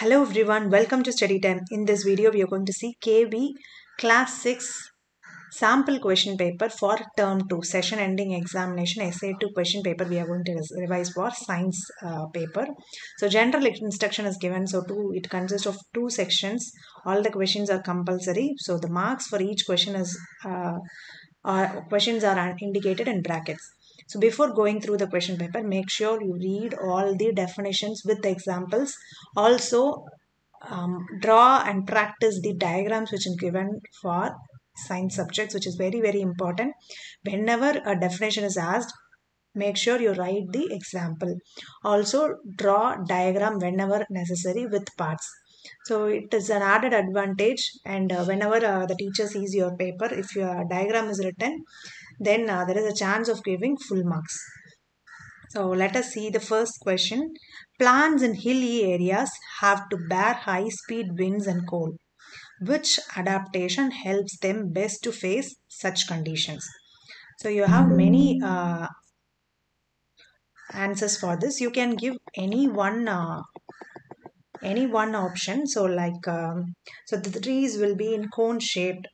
Hello everyone, welcome to Study Time. In this video we are going to see KV Class 6 sample question paper for term 2 session ending examination SA 2 question paper we are going to revise for science paper. So general instruction is given, so it consists of two sections. All the questions are compulsory, so the marks for each question is questions are indicated in brackets. So before going through the question paper, make sure you read all the definitions with the examples. Also, draw and practice the diagrams which are given for science subjects, which is very, very important. Whenever a definition is asked, make sure you write the example. Also, draw diagram whenever necessary with parts. So it is an added advantage, and whenever the teacher sees your paper, if your diagram is written, then there is a chance of giving full marks. So let us see the first question. Plants in hilly areas have to bear high-speed winds and cold. Which adaptation helps them best to face such conditions? So you have many answers for this. You can give any one option. So like the trees will be in cone shaped,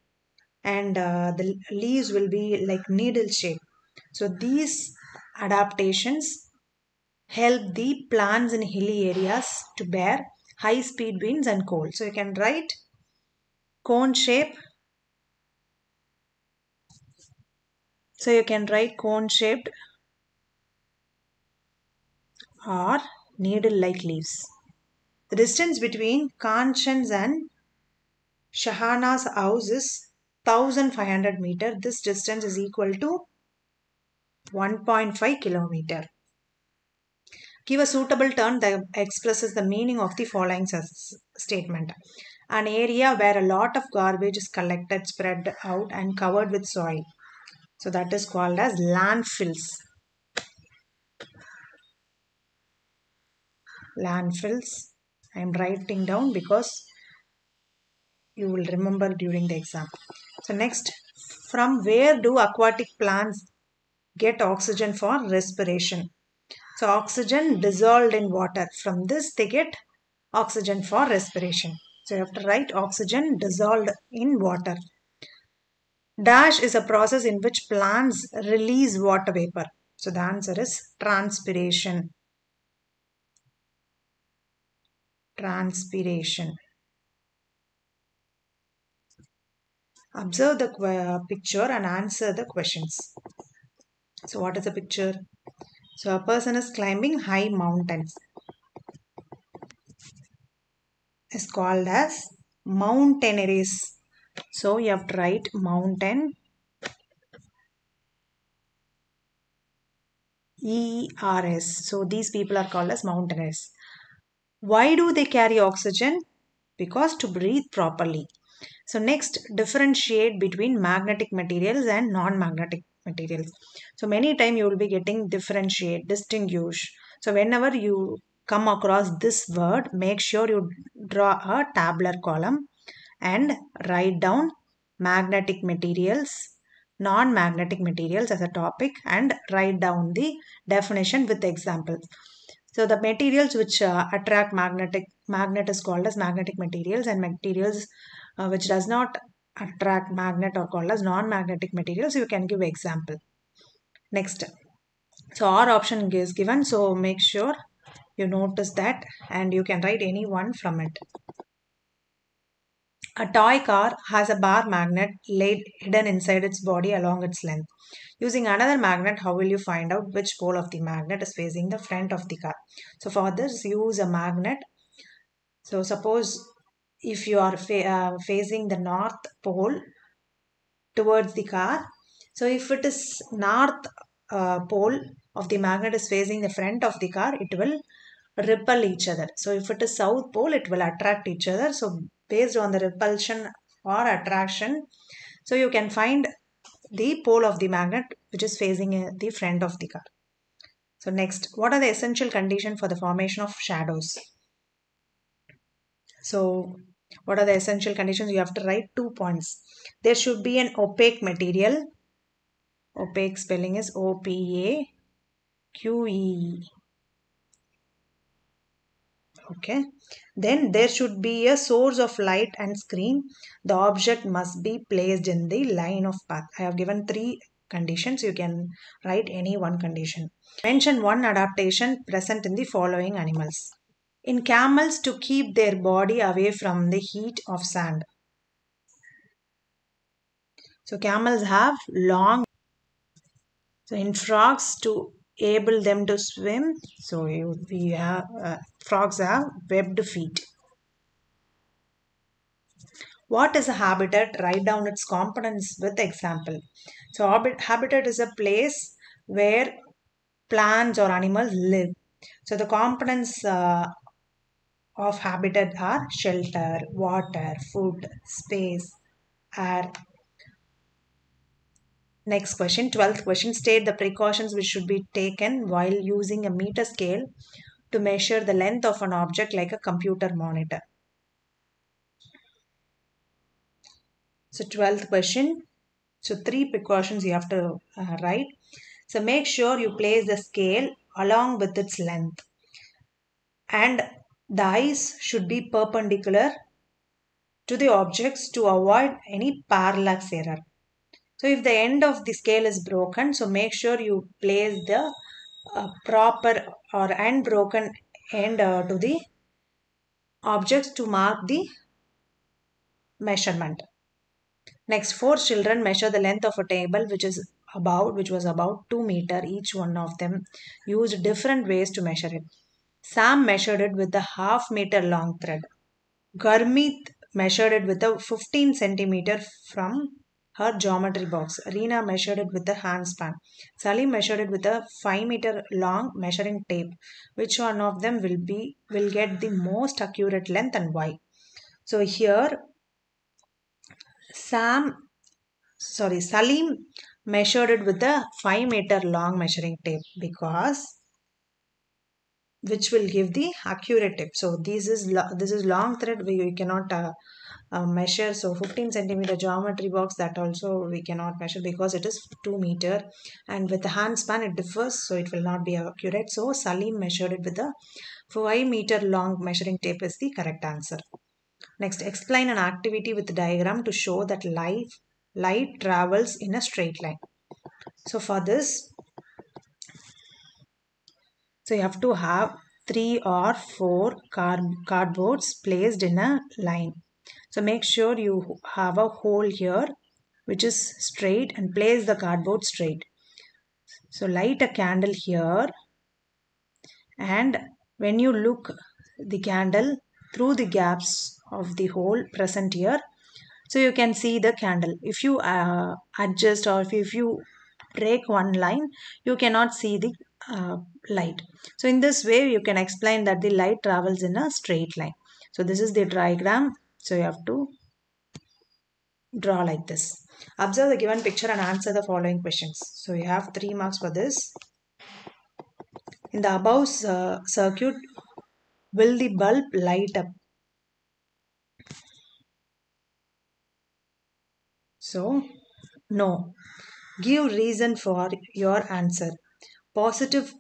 and the leaves will be like needle shape. So these adaptations help the plants in hilly areas to bear high speed winds and cold. So you can write cone shape. So you can write cone shaped or needle like leaves. The distance between Kanchan's and Shahana's house is 1500 meter. This distance is equal to 1.5 kilometer. Give a suitable term that expresses the meaning of the following statement. An area where a lot of garbage is collected, spread out and covered with soil. So that is called as landfills. Landfills. I am writing down because you will remember during the exam. So next, from where do aquatic plants get oxygen for respiration? So oxygen dissolved in water. From this they get oxygen for respiration. So you have to write oxygen dissolved in water. Dash is a process in which plants release water vapor. So the answer is transpiration. Transpiration. Observe the picture and answer the questions. So what is the picture? So a person is climbing high mountains. It's called as mountaineers. So you have to write mountain. ERS. So these people are called as mountaineers. Why do they carry oxygen? Because to breathe properly. So next, differentiate between magnetic materials and non-magnetic materials. So many times you will be getting differentiate, distinguish. So whenever you come across this word, make sure you draw a tabular column and write down magnetic materials, non-magnetic materials as a topic, and write down the definition with the examples. So the materials which attract magnet is called as magnetic materials, and materials which does not attract magnet are called as non-magnetic materials. You can give example. Next, so our option is given, so make sure you notice that and you can write any one from it. A toy car has a bar magnet hidden inside its body along its length. Using another magnet, how will you find out which pole of the magnet is facing the front of the car? So for this, use a magnet. So suppose if you are facing the north pole towards the car, so if it is north pole of the magnet is facing the front of the car, it will repel each other. So if it is south pole, it will attract each other. So based on the repulsion or attraction, so you can find the pole of the magnet which is facing the front of the car. So next, what are the essential conditions for the formation of shadows? So what are the essential conditions? You have to write 2 points. There should be an opaque material. Opaque spelling is O-P-A-Q-E. Okay, then there should be a source of light and screen. The object must be placed in the line of path. I have given three conditions. You can write any one condition. Mention one adaptation present in the following animals. In camels, to keep their body away from the heat of sand. So camels have long. So in frogs, to able them to swim. So we have frogs have webbed feet. What is a habitat? Write down its components with example. So habitat is a place where plants or animals live. So the components of habitat are shelter, water, food, space, air. Next question, 12th question. State the precautions which should be taken while using a meter scale to measure the length of an object like a computer monitor. So 12th question. So three precautions you have to write. So make sure you place the scale along with its length. And the eyes should be perpendicular to the objects to avoid any parallax error. So if the end of the scale is broken, so make sure you place the proper or unbroken end to the objects to mark the measurement. Next, four children measure the length of a table which was about 2 meters. Each one of them used different ways to measure it. Sam measured it with a ½-meter long thread. Garmit measured it with a 15 centimeter from her geometry box. Reena measured it with a hand span. Salim measured it with a 5-meter long measuring tape. Which one of them will get the most accurate length and why? So here Salim measured it with a 5-meter long measuring tape which will give the accurate tip. So this is long thread where you cannot measure. So 15 centimeter geometry box, that also we cannot measure because it is 2 meters, and with the hand span it differs, so it will not be accurate. So Salim measured it with a 5-meter long measuring tape is the correct answer. Next, explain an activity with diagram to show that light travels in a straight line. So for this, so you have to have 3 or 4 cardboards placed in a line. So make sure you have a hole here which is straight and place the cardboard straight. So light a candle here, and when you look the candle through the gaps of the hole present here, so you can see the candle. If you adjust or if you break one line, you cannot see the light. So in this way you can explain that the light travels in a straight line. So this is the diagram. So you have to draw like this. Observe the given picture and answer the following questions. So you have 3 marks for this. In the above circuit, will the bulb light up? So, no. Give reason for your answer. Positive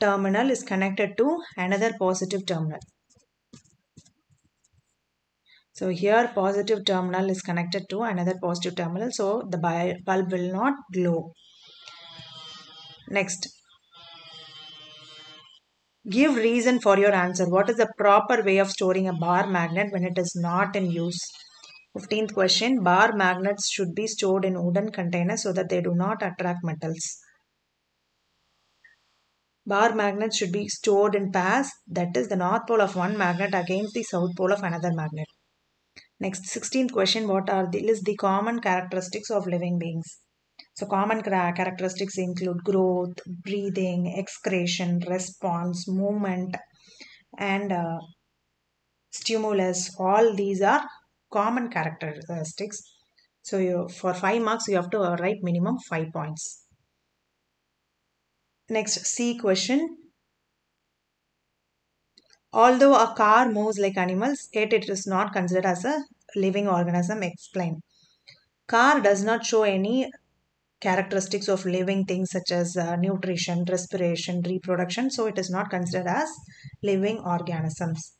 terminal is connected to another positive terminal. So here positive terminal is connected to another positive terminal. So the bulb will not glow. Next. Give reason for your answer. What is the proper way of storing a bar magnet when it is not in use? 15th question. Bar magnets should be stored in wooden containers so that they do not attract metals. Bar magnets should be stored in pairs. That is the north pole of one magnet against the south pole of another magnet. Next, 16th question, list the common characteristics of living beings. So common characteristics include growth, breathing, excretion, response, movement, and stimulus. All these are common characteristics. So for 5 marks, you have to write minimum 5 points. Next, C question. Although a car moves like animals, yet it is not considered as a living organism. Explain. Car does not show any characteristics of living things such as nutrition, respiration, reproduction. So it is not considered as living organisms.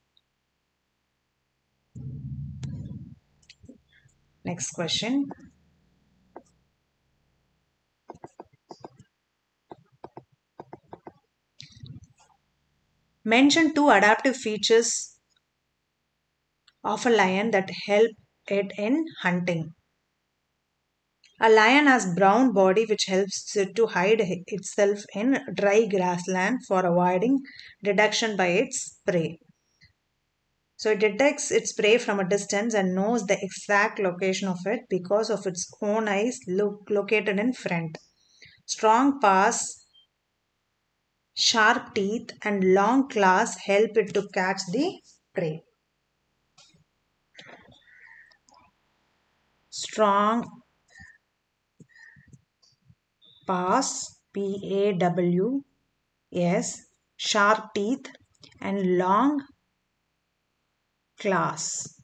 Next question. Mention two adaptive features of a lion that help it in hunting. A lion has brown body which helps it to hide itself in dry grassland for avoiding detection by its prey. So it detects its prey from a distance and knows the exact location of it because of its own eyes located in front. Strong paws, sharp teeth and long claws help it to catch the prey. Strong paws, P-A-W-S, sharp teeth and long claws,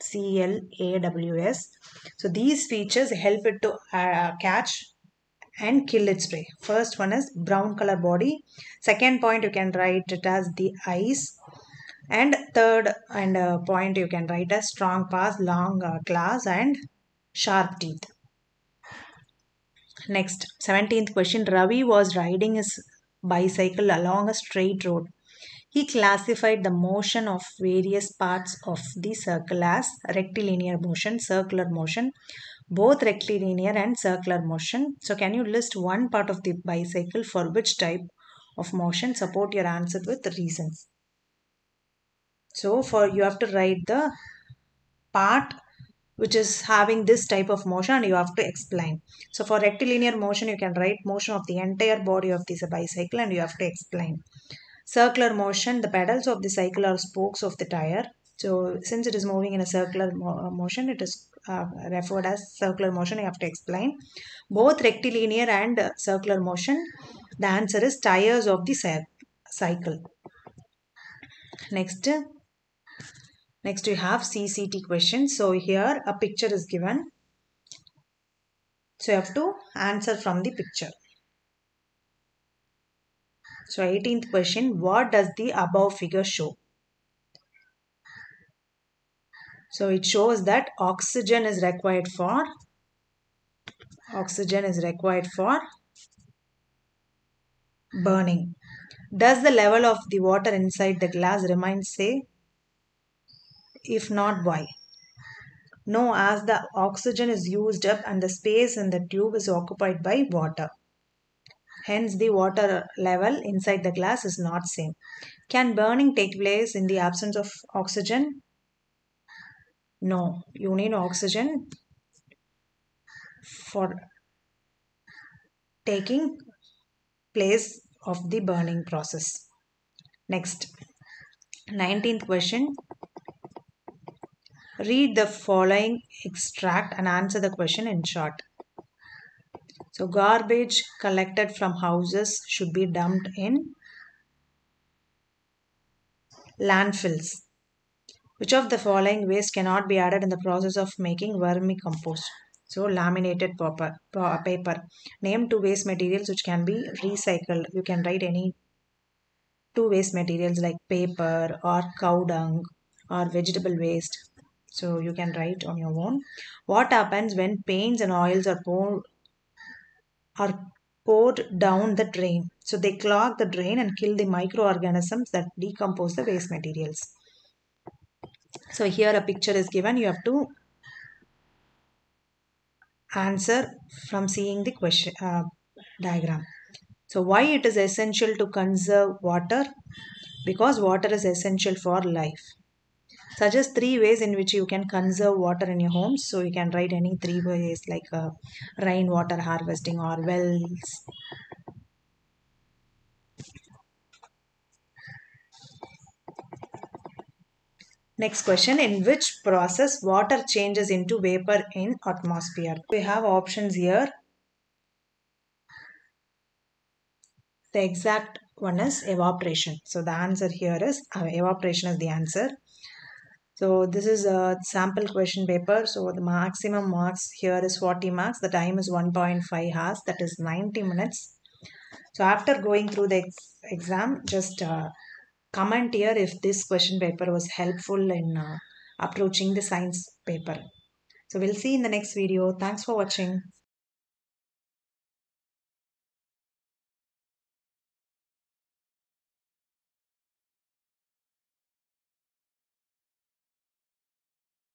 C-L-A-W-S. So these features help it to catch and kill its prey. First one is brown color body. Second point you can write it as the eyes. And third and point you can write as strong paws, long claws and sharp teeth. Next, 17th question. Ravi was riding his bicycle along a straight road. He classified the motion of various parts of the circle as rectilinear motion, circular motion, both rectilinear and circular motion. So can you list one part of the bicycle for which type of motion? Support your answer with reasons. So for you have to write the part which is having this type of motion and you have to explain. So for rectilinear motion you can write motion of the entire body of this bicycle and you have to explain. Circular motion, the pedals of the cycle or spokes of the tire. So since it is moving in a circular motion, it is referred as circular motion. You have to explain. Both rectilinear and circular motion, the answer is tires of the cycle. Next we have CCT questions. So here a picture is given. So you have to answer from the picture. So 18th question, what does the above figure show? So it shows that oxygen is required for burning. Does the level of the water inside the glass remain same? If not, why? No, as the oxygen is used up and the space in the tube is occupied by water. Hence, the water level inside the glass is not same. Can burning take place in the absence of oxygen? No, you need oxygen for taking place of the burning process. Next, 19th question. Read the following extract and answer the question in short. So garbage collected from houses should be dumped in landfills. Which of the following waste cannot be added in the process of making vermicompost? So laminated paper. Name two waste materials which can be recycled. You can write any two waste materials like paper or cow dung or vegetable waste. So you can write on your own. What happens when paints and oils are poured down the drain? So they clog the drain and kill the microorganisms that decompose the waste materials. So here a picture is given. You have to answer from seeing the question diagram. So why it is essential to conserve water? Because water is essential for life. Suggest three ways in which you can conserve water in your home. So you can write any three ways like rainwater harvesting or wells. Next question, in which process water changes into vapor in atmosphere? We have options here. The exact one is evaporation. So the answer here is evaporation is the answer. So this is a sample question paper. So the maximum marks here is 40 marks. The time is 1.5 hours. That is 90 minutes. So after going through the exam, just comment here if this question paper was helpful in approaching the science paper. So we'll see in the next video. Thanks for watching.